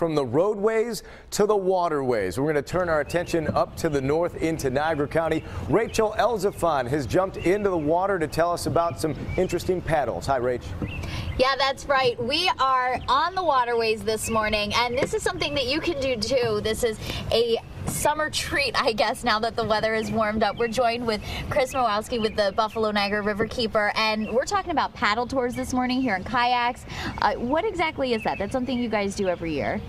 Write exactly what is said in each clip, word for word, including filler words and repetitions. from the roadways to the waterways. We're going to turn our attention up to the north into Niagara County. Rachel Elzufon has jumped into the water to tell us about some interesting paddles. Hi, Rach. Yeah, that's right. We are on the waterways this morning, and this is something that you can do too. This is a summer treat, I guess, now that the weather is warmed up. We're joined with Chris Kowalski with the Buffalo Niagara Riverkeeper, and we're talking about paddle tours this morning here in kayaks. Uh, what exactly is that? That's something you guys do every year.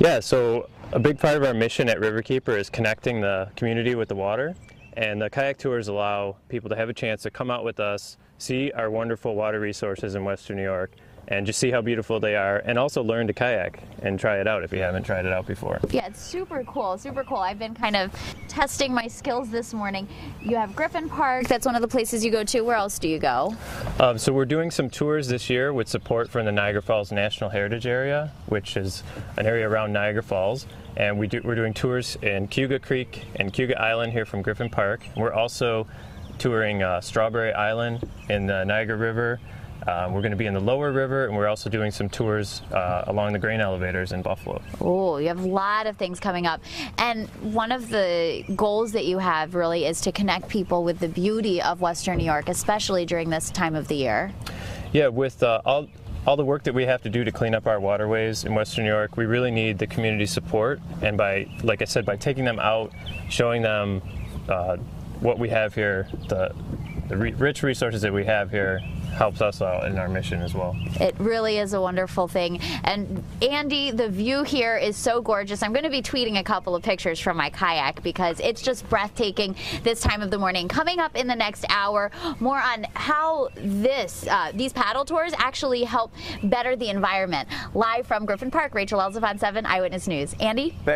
Yeah, so a big part of our mission at Riverkeeper is connecting the community with the water, and the kayak tours allow people to have a chance to come out with us, see our wonderful water resources in Western New York, and just see how beautiful they are, and also learn to kayak and try it out if you haven't tried it out before. Yeah, it's super cool, super cool. I've been kind of testing my skills this morning. You have Griffon Park, that's one of the places you go to. Where else do you go? Um, so we're doing some tours this year with support from the Niagara Falls National Heritage Area, which is an area around Niagara Falls. And we do, we're doing tours in Cayuga Creek and Cayuga Island here from Griffon Park. We're also touring uh, Strawberry Island in the Niagara River. Um, we're going to be in the lower river, and we're also doing some tours uh, along the grain elevators in Buffalo. Oh, you have a lot of things coming up. And one of the goals that you have really is to connect people with the beauty of Western New York, especially during this time of the year. Yeah, with uh, all, all the work that we have to do to clean up our waterways in Western New York, we really need the community support. And by, like I said, by taking them out, showing them uh, what we have here, the, the re rich resources that we have here, helps us out in our mission as well. It really is a wonderful thing. And Andy, the view here is so gorgeous. I'm going to be tweeting a couple of pictures from my kayak because it's just breathtaking this time of the morning. Coming up in the next hour, more on how this uh, these paddle tours actually help better the environment. Live from Griffon Park, Rachel Elzufon, seven Eyewitness News. Andy? Thank you.